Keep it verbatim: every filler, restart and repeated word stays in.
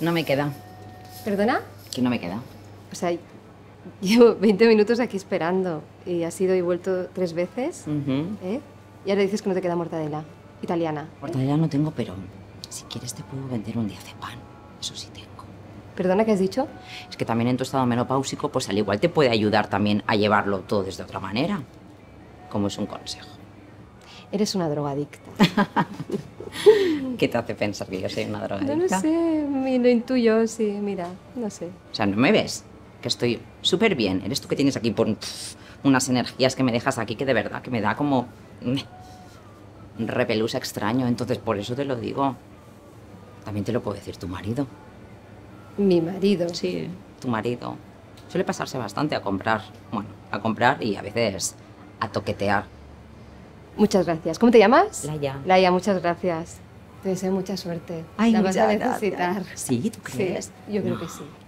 No me queda. ¿Perdona? Que no me queda. O sea, llevo veinte minutos aquí esperando y has ido y vuelto tres veces. Uh-huh. ¿Eh? Y ahora dices que no te queda mortadela italiana. Mortadela no tengo, pero si quieres te puedo vender un día de pan. Eso sí tengo. ¿Perdona, qué has dicho? Es que también en tu estado menopáusico, pues al igual te puede ayudar también a llevarlo todo desde otra manera. Como es un consejo. Eres una drogadicta. ¿Qué te hace pensar que yo soy una drogadicta? No lo sé, lo intuyo, sí, mira, no sé. O sea, ¿no me ves? Que estoy súper bien. Eres tú que tienes aquí por unas energías que me dejas aquí que de verdad que me da como... un repelús extraño, entonces por eso te lo digo. También te lo puede decir tu marido. ¿Mi marido? Sí, tu marido. Suele pasarse bastante a comprar, bueno, a comprar y a veces a toquetear. Muchas gracias. ¿Cómo te llamas? Laia. Laia, muchas gracias. Te deseo mucha suerte. Ay, la vas a necesitar. Gracias. ¿Sí? ¿Tú crees? Sí, yo creo no. que sí.